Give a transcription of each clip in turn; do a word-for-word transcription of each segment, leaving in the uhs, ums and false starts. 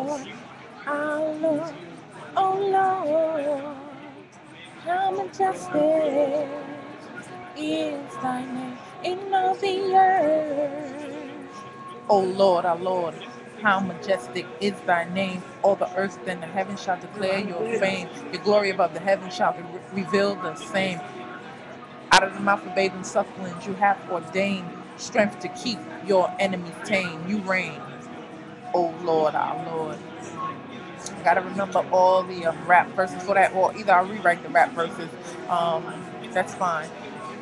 Lord, our Lord, oh Lord, how majestic is thy name in all the earth. O Lord, our Lord, how majestic is thy name. All the earth and the heaven shall declare your fame. Your glory above the heaven shall re- reveal the same. Out of the mouth of bathing sucklings you have ordained strength to keep your enemies tame. You reign, O Lord, our Lord. I gotta remember all the um, rap verses for that, or either I'll rewrite the rap verses. Um, that's fine.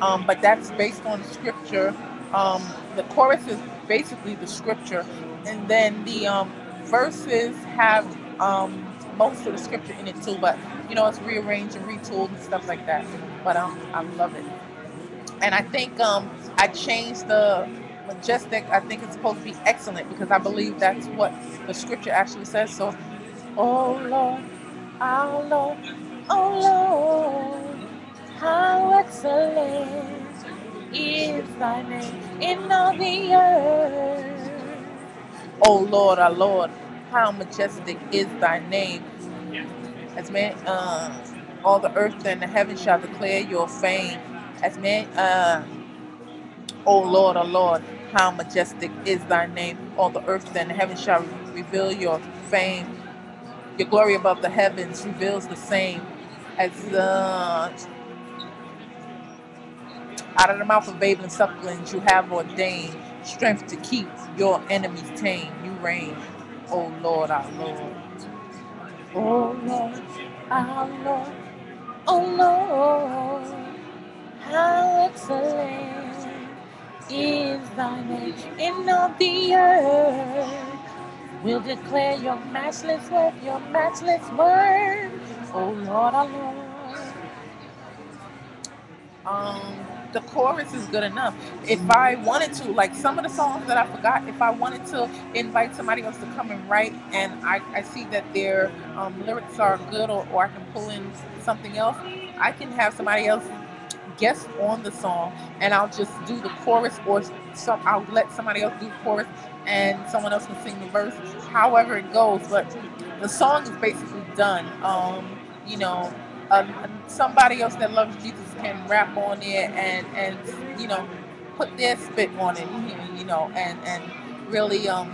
Um, but that's based on scripture. Um, the chorus is basically the scripture, and then the um, verses have um, most of the scripture in it too, but you know, it's rearranged and retooled and stuff like that, but um, I love it. And I think um, I changed the majestic, I think it's supposed to be excellent, because I believe that's what the scripture actually says. So, oh Lord, our Lord, oh Lord, how excellent is thy name in all the earth. O Lord, our Lord, how majestic is thy name. As man, uh, all the earth and the heaven shall declare your fame. As man, uh, O Lord, our Lord, how majestic is thy name. All the earth and the heaven shall reveal your fame. Your glory above the heavens reveals the same. As uh, out of the mouth of babes and sucklings you have ordained strength to keep your enemies tame. You reign, O Lord, our Lord. O Lord, our Lord, O Lord, how excellent is thy name in all the earth. We'll declare your matchless worth, your matchless worth, O Lord, our Lord. Um, the chorus is good enough. If I wanted to, like some of the songs that I forgot, if I wanted to invite somebody else to come and write, and I, I see that their um, lyrics are good, or, or I can pull in something else, I can have somebody else guest on the song, and I'll just do the chorus, or some, I'll let somebody else do the chorus and someone else can sing the verse, however it goes. But the song is basically done. Um, you know, Uh, somebody else that loves Jesus can rap on it and, and you know, put their spit on it, you know, and, and really um,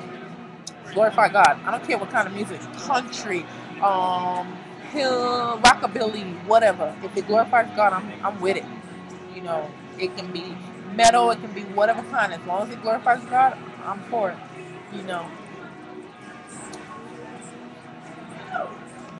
glorify God. I don't care what kind of music, country, um, hill, rockabilly, whatever. If it glorifies God, I'm, I'm with it. You know, it can be metal, it can be whatever kind. As long as it glorifies God, I'm for it, you know.